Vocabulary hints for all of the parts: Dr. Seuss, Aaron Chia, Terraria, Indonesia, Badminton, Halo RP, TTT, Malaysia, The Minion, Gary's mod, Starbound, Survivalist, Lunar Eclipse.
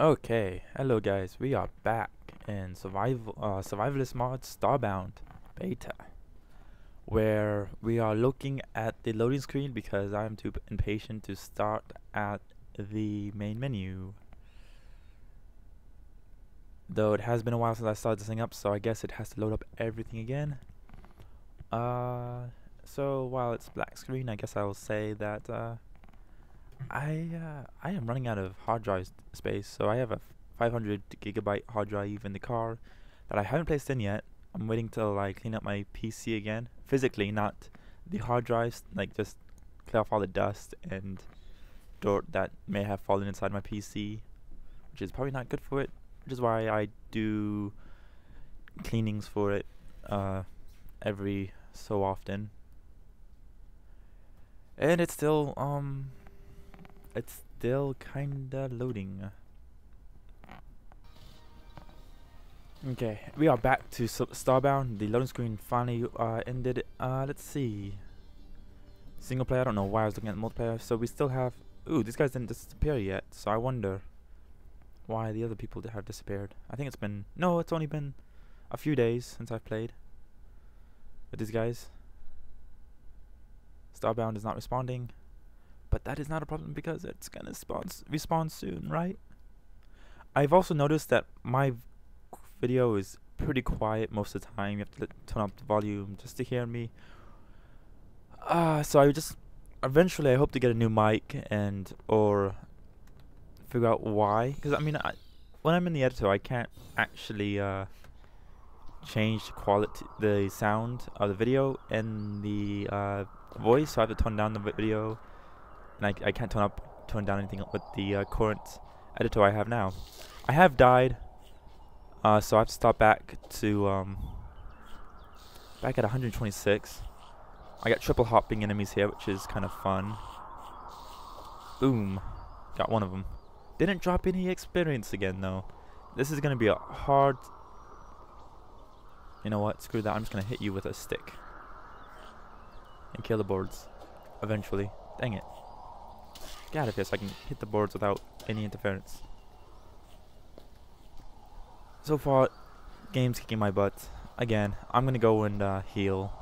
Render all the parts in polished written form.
Okay, hello guys, we are back in Survivalist mod Starbound Beta, where we are looking at the loading screen because I am too impatient to start at the main menu. Though it has been a while since I started this thing up, so I guess it has to load up everything again. So while it's black screen, I guess I will say that I am running out of hard drive space, so I have a 500 gigabyte hard drive in the car that I haven't placed in yet. I'm waiting till I clean up my PC again, physically, not the hard drives, like just clear off all the dust and dirt that may have fallen inside my PC, which is probably not good for it, which is why I do cleanings for it every so often. And it's still kinda loading. Okay, we are back to Starbound. The loading screen finally ended. Let's see. Single player, I don't know why I was looking at multiplayer. So we still have... Ooh, these guys didn't disappear yet. So I wonder why the other people have disappeared. I think it's been... No, it's only been a few days since I've played with these guys. Starbound is not responding. But that is not a problem because it's gonna respawn soon, right? I've also noticed that my video is pretty quiet most of the time. You have to turn up the volume just to hear me. So I just eventually I hope to get a new mic and or figure out why. Because I mean, when I'm in the editor, I can't actually change the sound of the video and the voice. So I have to turn down the video. And I can't turn down anything with the current editor I have now. I have died, so I have to start back to back at 126. I got triple hopping enemies here, which is kind of fun. Boom, got one of them. Didn't drop any experience again though. This is gonna be a hard. You know what? Screw that. I'm just gonna hit you with a stick and kill the boards eventually. Dang it. Get out of here so I can hit the boards without any interference. So far, game's kicking my butt. Again, I'm gonna go and heal.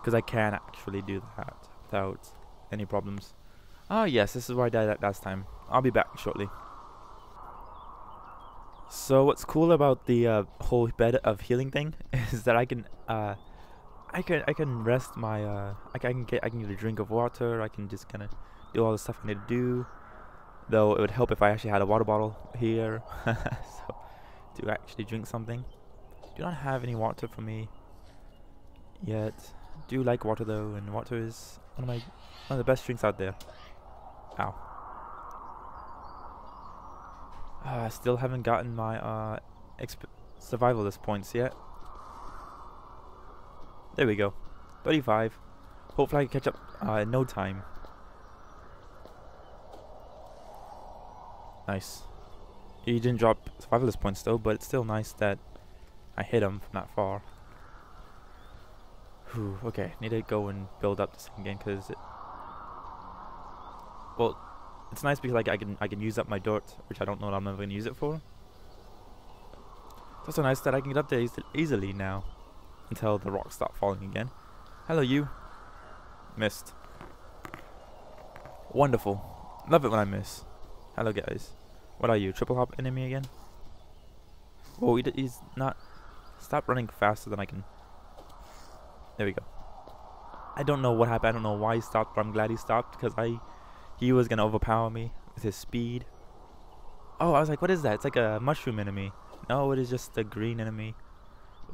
Because I can actually do that without any problems. Ah, yes, this is where I died at last time. I'll be back shortly. So what's cool about the whole bed of healing thing is that I can rest my I can get a drink of water. I can just kind of do all the stuff I need to do. Though it would help if I actually had a water bottle here, so to actually drink something. Do not have any water for me yet. Do like water though, and water is one of the best drinks out there. Ow. I still haven't gotten my survivalist points yet. There we go, 35. Hopefully I can catch up in no time. Nice. He didn't drop survivalist points though, but it's still nice that I hit him from that far. Whew, okay, need to go and build up this thing again because well, it's nice because like I can use up my dirt, which I don't know what I'm ever gonna use it for. It's also nice that I can get up there easily now. Until the rocks start falling again. Hello, you. Missed. Wonderful. Love it when I miss. Hello, guys. What are you? Triple hop enemy again? Oh, he's not. Stop running faster than I can. There we go. I don't know what happened. I don't know why he stopped, but I'm glad he stopped because he was gonna overpower me with his speed. Oh, I was like, what is that? It's like a mushroom enemy. No, it is just a green enemy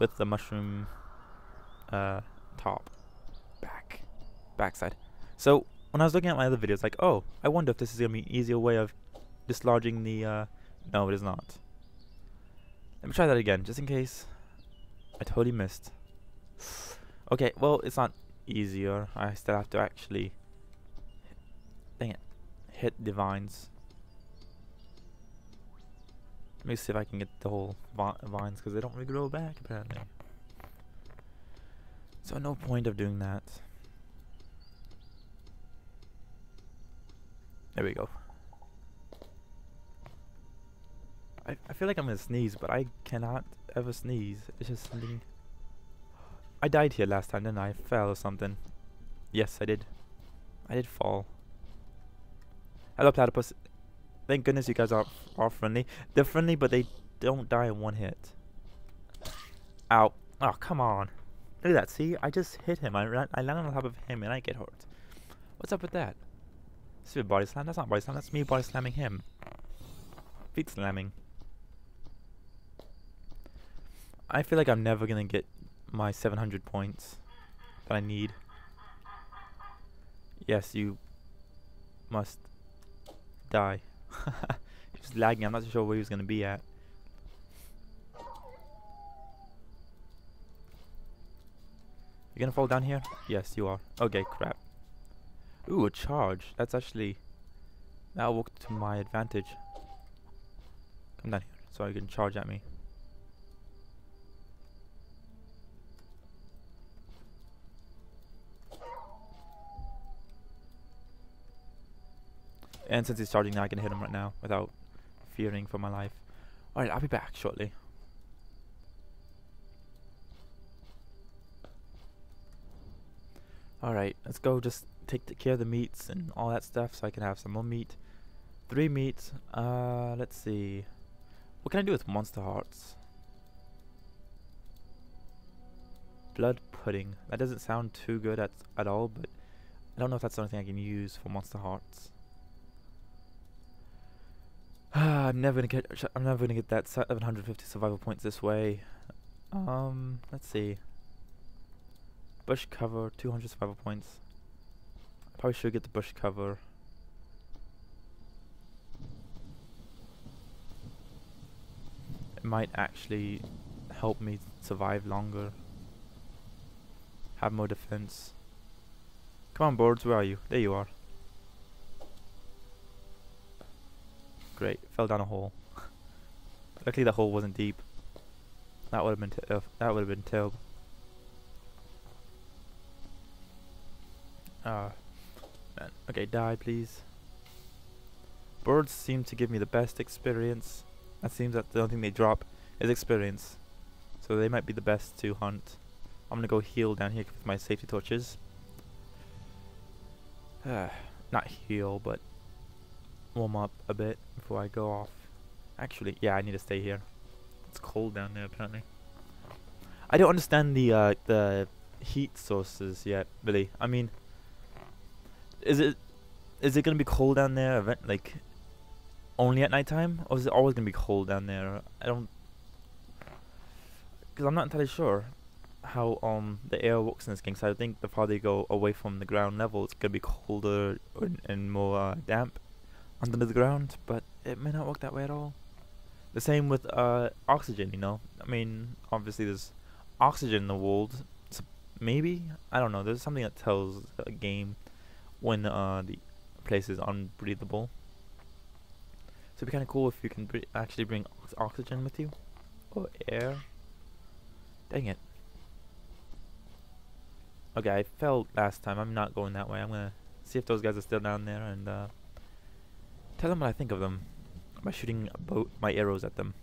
with the mushroom. Top, backside. So when I was looking at my other videos, like, oh, I wonder if this is gonna be an easier way of dislodging the. No, it is not. Let me try that again, just in case. I totally missed. Okay, well, it's not easier. I still have to actually. Dang it! Hit the vines. Let me see if I can get the whole vines because they don't regrow back apparently. So no point of doing that. There we go. I feel like I'm gonna sneeze, but I cannot ever sneeze. It's just something. I died here last time, didn't I? I fell or something. Yes, I did. I did fall. Hello, platypus. Thank goodness you guys are friendly. They're friendly, but they don't die in one hit. Ow. Oh, come on. Look at that. See? I just hit him. I landed on top of him, and I get hurt. What's up with that? Stupid body slam. That's not body slam. That's me body slamming him. Feet slamming. I feel like I'm never gonna get my 700 points that I need. Yes, you must die. He was lagging. I'm not sure where he was gonna be at. You're gonna fall down here? Yes, you are. Okay, crap. Ooh, a charge. That's actually... that'll work to my advantage. Come down here so you can charge at me. And since he's charging now, I can hit him right now without fearing for my life. Alright, I'll be back shortly. Alright, let's go just take care of the meats and all that stuff so I can have some more meat. 3 meats. Let's see. What can I do with monster hearts? Blood pudding. That doesn't sound too good at all, but I don't know if that's the only thing I can use for monster hearts. I'm never gonna get that 750 survival points this way. Let's see. Bush cover, 200 survival points. I probably should get the bush cover. It might actually help me survive longer. Have more defense. Come on, birds, where are you? There you are. Great, fell down a hole. Luckily, the hole wasn't deep. That would have been terrible. Man. Okay, die, please. Birds seem to give me the best experience. That seems that the only thing they drop is experience, so they might be the best to hunt. I'm gonna go heal down here with my safety torches. Not heal, but warm up a bit before I go off. Actually, yeah, I need to stay here. It's cold down there apparently. I don't understand the heat sources yet, really. I mean, is it gonna be cold down there like only at nighttime, or is it always gonna be cold down there? I don't, because I'm not entirely sure how the air works in this game. So I think the farther you go away from the ground level, it's gonna be colder and more damp under the ground, but it may not work that way at all. The same with oxygen, you know. I mean, obviously there's oxygen in the world, so maybe, I don't know, there's something that tells a game when the place is unbreathable. So it'd be kind of cool if you can actually bring oxygen with you, or air. Dang it. Okay, I fell last time. I'm not going that way. I'm gonna see if those guys are still down there and tell them what I think of them by shooting my arrows at them,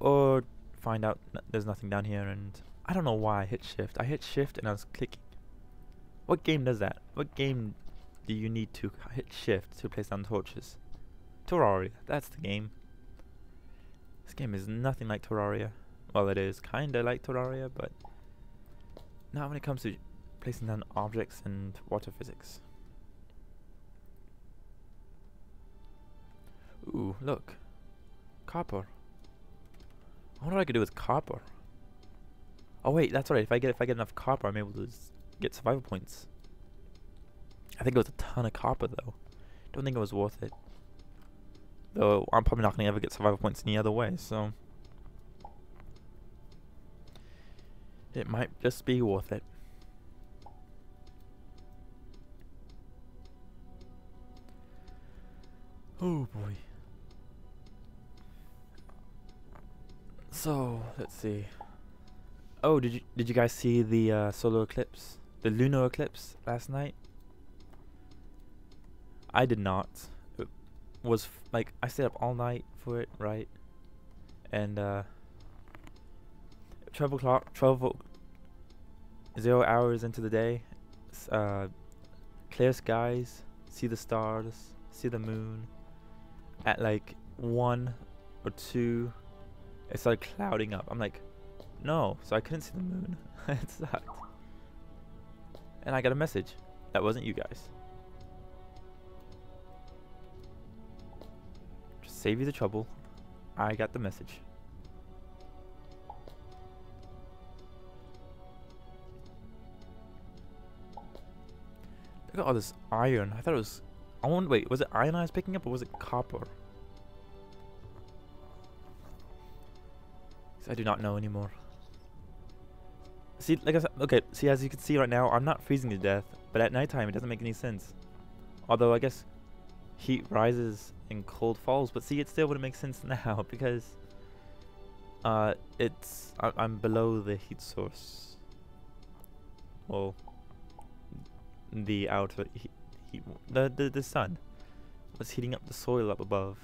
or find out there's nothing down here. And I don't know why I hit shift. I hit shift and I was clicking. What game does that? What game do you need to hit shift to place down torches? Terraria, that's the game. This game is nothing like Terraria. Well, it is kinda like Terraria, but not when it comes to placing down objects and water physics. Ooh, look. Copper. I wonder what I could do with copper. Oh wait, that's right. If I get enough copper, I'm able to get survival points. I think it was a ton of copper though. Don't think it was worth it. Though I'm probably not gonna ever get survival points any other way, so it might just be worth it. Oh boy. So let's see. Oh, did you guys see the solar eclipse, the lunar eclipse last night? I did not. It was like, I stayed up all night for it, right? And 0 hours into the day, clear skies, see the stars, see the moon. At like 1 or 2, it started clouding up. I'm like, no, so I couldn't see the moon. It sucked. And I got a message. That wasn't you guys. Just save you the trouble. I got the message. Look at all this iron. I thought it was... I wonder, wait, was it iron I was picking up or was it copper? I do not know anymore. See, like I said, okay, see, as you can see right now, I'm not freezing to death, but at nighttime it doesn't make any sense. Although I guess heat rises and cold falls, but see, it still wouldn't make sense now because I'm below the heat source. Well, the outer heat, the sun was heating up the soil up above.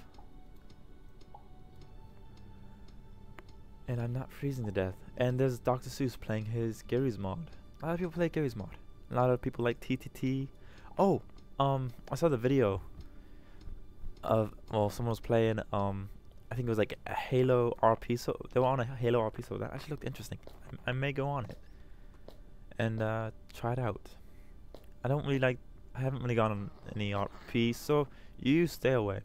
And I'm not freezing to death. And there's Dr. Seuss playing his Gary's mod. A lot of people play Gary's mod. A lot of people like TTT. Oh, I saw the video of, well, someone was playing, I think it was like a Halo RP. So they were on a Halo RP, so that actually looked interesting. I may go on it and try it out. I don't really like, I haven't really gone on any RP, so you stay away.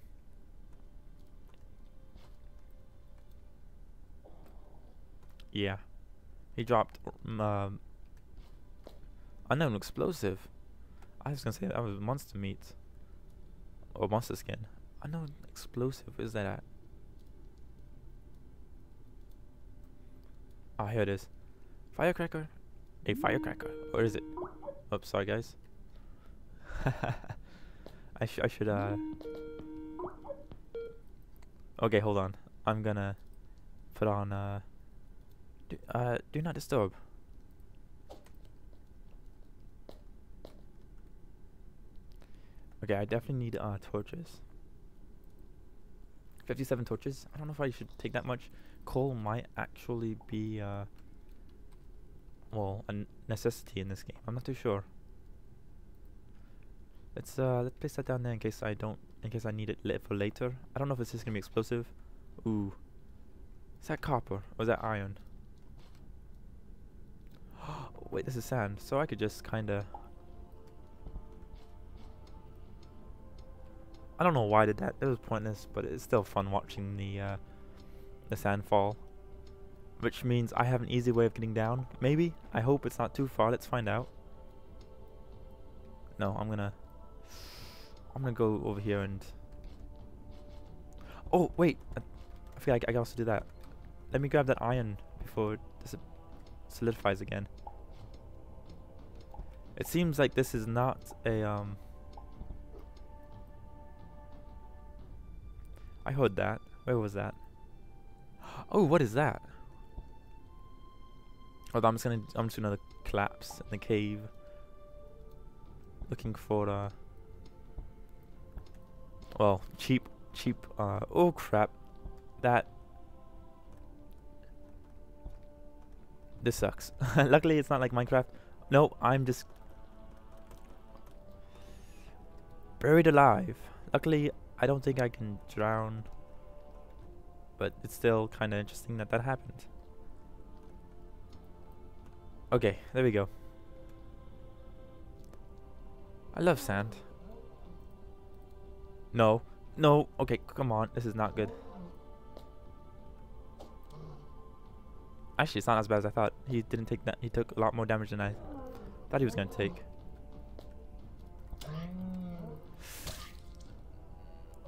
Yeah, he dropped unknown explosive. I was gonna say that was monster meat or monster skin. Unknown explosive, where's that at? Ah, oh, here it is. Firecracker, a firecracker, or is it? Oops, sorry guys. I should. Okay, hold on. I'm gonna put on do not disturb. Okay, I definitely need torches. 57 torches. I don't know if I should take that much. Coal might actually be well, a necessity in this game. I'm not too sure. Let's place that down there in case I don't, in case I need it for later. I don't know if it's just gonna be explosive. Ooh, is that copper or is that iron? Wait, this is sand, so I could just kinda... I don't know why I did that, it was pointless, but it's still fun watching the sand fall. Which means I have an easy way of getting down, maybe? I hope it's not too far, let's find out. No, I'm gonna go over here and... Oh, wait! I forgot I can also do that. Let me grab that iron before it solidifies again. It seems like this is not a, I heard that. Where was that? Oh, what is that? Oh, I'm just gonna collapse in the cave. Looking for, well, cheap, oh crap. This sucks. Luckily it's not like Minecraft. No, I'm just buried alive. Luckily, I don't think I can drown, but it's still kind of interesting that that happened. Okay, there we go. I love sand. No, no, okay, come on, this is not good. Actually, it's not as bad as I thought. He didn't take that, he took a lot more damage than I thought he was going to take.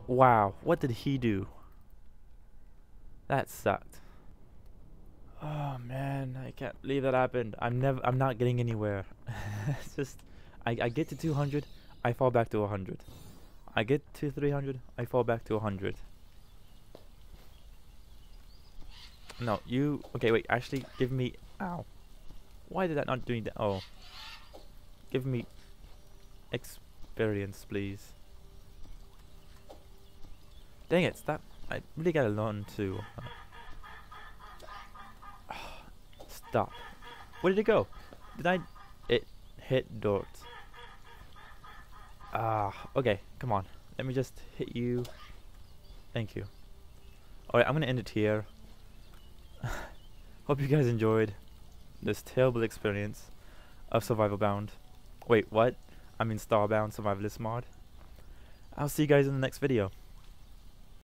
Wow, what did he do? That sucked. Oh man, I can't believe that happened. I'm not getting anywhere. It's just, I get to 200, I fall back to 100. I get to 300, I fall back to 100. No, you, okay wait, actually give me, ow. Why did that not do that? Oh. Give me experience, please. Dang it, that I really gotta learn to stop. Where did it go? Did I? It hit dirt. Ah, okay, come on. Let me just hit you. Thank you. Alright, I'm gonna end it here. Hope you guys enjoyed this terrible experience of Survivalbound. Wait, what? I mean Starbound Survivalist mod. I'll see you guys in the next video.